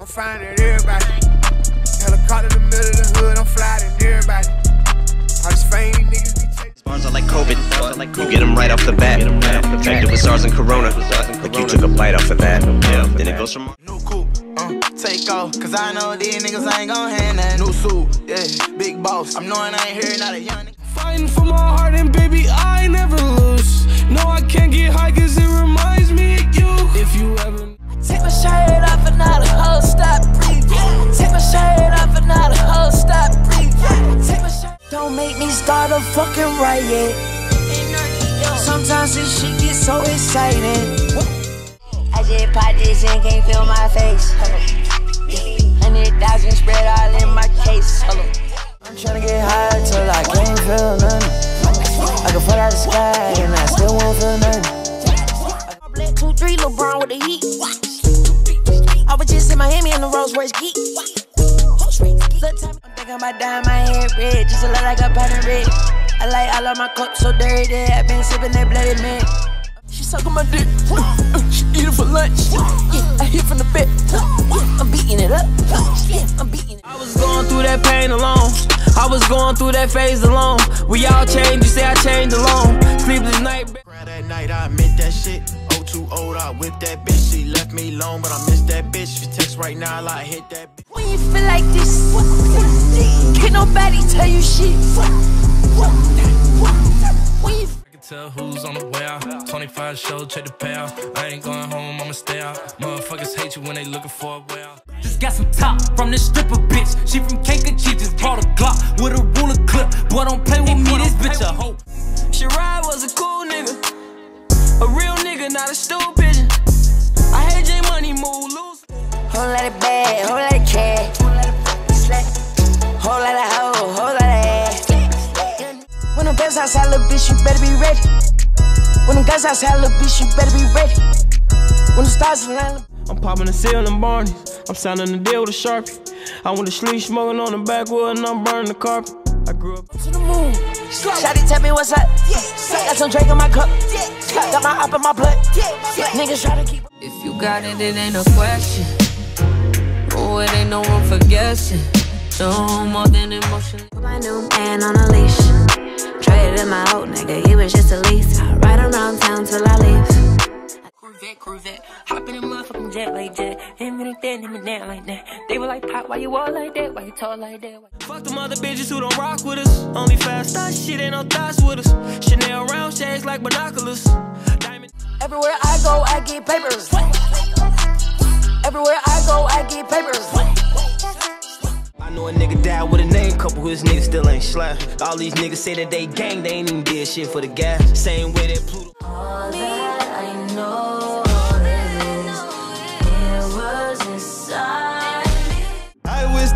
I'm flying at everybody. Helicopter in the middle of the hood, I'm flying at everybody. I just fame niggas be taking. Spars are like COVID, you get them right off the bat. Infected with SARS and Corona, like you took a bite off of that. Then it goes from new coupe, take off, cause I know these niggas ain't gon' hand that. New suit, yeah, big boss, I'm knowing I ain't here, not a young nigga. Fighting for my heart and baby, I never lose. No, I can't get high cause it reminds me of you. If you ever take my shirt off and not a hoe stop breathing. Take my shirt off and not a hoe stop breathing. Take my shirt. Don't make me start a fucking riot. Sometimes this shit gets so exciting. I just pop this and can't feel my face. 100,000 spread all in my case. I'm tryna get high till I can't feel nothing. I can fall out the sky and I still won't feel nothing. Black 2-3 LeBron with the heat. I was just in Miami in the Rolls Royce geek. I'm thinking about dyeing my head red, just a lot like a pattern red. I like all of my cups so dirty. I've been sipping that bloody mint. She sucking my dick. She eat it for lunch. I hit from the bed. I'm beating it up. I'm beating it. I was going through that pain alone. I was going through that phase alone. We all changed, you say I changed alone. Sleepless night, around that night, I admit that shit. Oh, too old, I whipped that bitch. She left me alone, but I miss that bitch. She texts right now, I hit that bitch. When you feel like this, can't nobody tell you shit. When you I can tell who's on the way out. 25 show, check the payout. I ain't going home, I'ma stay out. Motherfuckers hate you when they looking for a way out. Just got some top from this stripper bitch. She from Kankakee, just brought a Glock with a ruler clip. Boy, don't play with me, this bitch a hoe. Shirai was a cool nigga, a real nigga, not a stool pigeon. I had J Money move loose. Whole lot of bad, whole lot of cash, whole lot of hoe, whole lot of ass. When them guys outside, little bitch, you better be ready. When them guys outside, little bitch, you better be ready. When the stars align, I'm popping a seal in Barney's. I'm signing a deal with a Sharpie. I went to sleep smoking on the backwood and I'm burning the carpet. I grew up to the moon. Shawty tell me what's up. Got some drink in my cup. Got my op in my blood. Niggas try to keep. If you got it, it ain't a question. Oh, it ain't no room for guessing. No more than emotion. My new man on a leash. Traded my old nigga, he was just a lease. I ride around town till I leave. Corvette, hop in a motherfucking jet like that. Him and that, him and that like that. They were like, Pop, why you all like that? Why you talk like that? Fuck them other bitches who don't rock with us. Only fast thoughts, shit ain't no thoughts with us. Chanel round shades like binoculars. Diamond. Everywhere I go, I get papers. Everywhere I go, I get papers. I know a nigga died with a name, couple his niggas still ain't slap. All these niggas say that they gang, they ain't even did shit for the gas. Same way that Pluto. All that I know.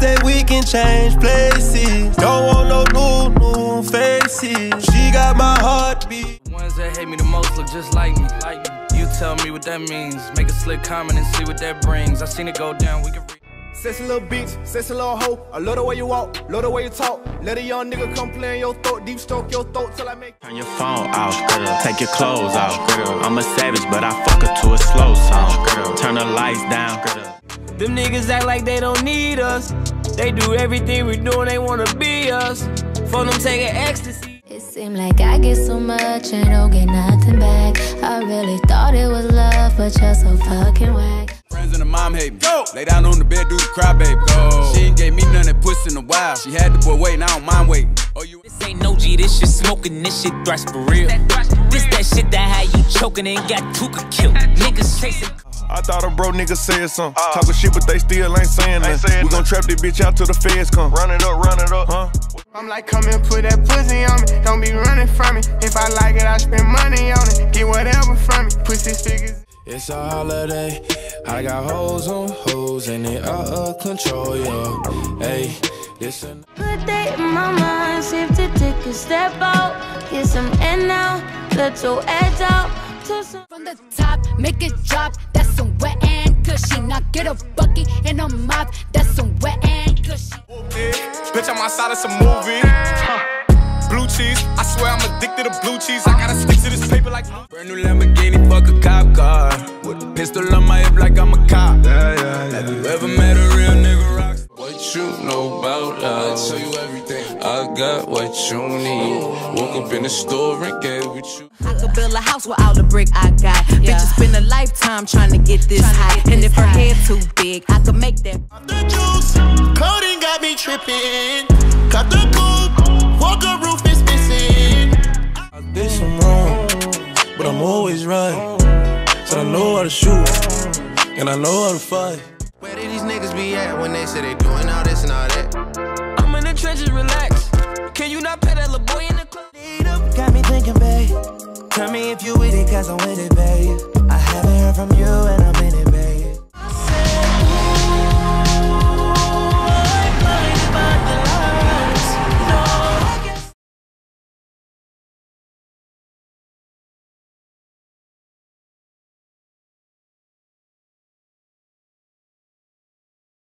That we can change places. Don't want no new faces. She got my heartbeat. The ones that hate me the most look just like me. You tell me what that means. Make a slick comment and see what that brings. I seen it go down. We can. Sexy little bitch, sexy little hoe. I love the way you walk, love the way you talk. Let a young nigga come play in your throat, deep stroke your throat till I make. Turn your phone off, girl. Take your clothes off, girl. I'm a savage, but I fuck her to a slow song, girl. Turn the lights down, girl. Them niggas act like they don't need us. They do everything we do and they wanna be us. For them taking ecstasy. It seemed like I get so much and don't get nothing back. I really thought it was love, but you're so fucking whack. Friends and the mom hate me. Go. Lay down on the bed, do the cry, baby. Go. She ain't gave me none that puss in a while. She had the boy waiting, I don't mind waiting. Oh, you. This ain't no G, this shit smoking, this shit thrash for real. This that shit that had you choking and got Tuka killed. Niggas chasing. I thought a bro nigga said something. Talking shit, but they still ain't saying nothing. We gon' trap this bitch out till the feds come. Run it up, huh? I'm like, come and put that pussy on me. Don't be running from me. If I like it, I spend money on it. Get whatever from me. Pussy figures. It's a holiday. I got hoes on hoes and they out of control, yo. Hey, listen. Good day in my mind. Safe to take a step out. Get some air now. Let your edge out. From the top, make it drop. That's some wet and cushy. Now get a bucket and a mop. That's some wet and cushy. Bitch, I'm outside of some movie. Blue cheese, I swear I'm addicted to blue cheese. I gotta stick to this paper like. Brand new Lamborghini, fuck a cop car. What? pistol on my hip like I'm a cop. Have you ever met a real nigga rock? What you know about us? I tell you everything. I got what you need. Woke up in the store and gave what you. I could build a house with all the brick I got. Yeah. Bitches spend a lifetime trying to get this high. And if her hair too big, I could make that. Got the juice, coding got me tripping. Got the coupe, walker roof is missing. I did some wrong, but I'm always right. So I know how to shoot, and I know how to fight. Where did these niggas be at when they say they doing all this and all that? I'm in the trenches, relax. Can you not pet that little boy in the club? Got me thinking, babe. Tell me if you with it, cause I'm with it, babe. I haven't heard from you and I'm in it, babe.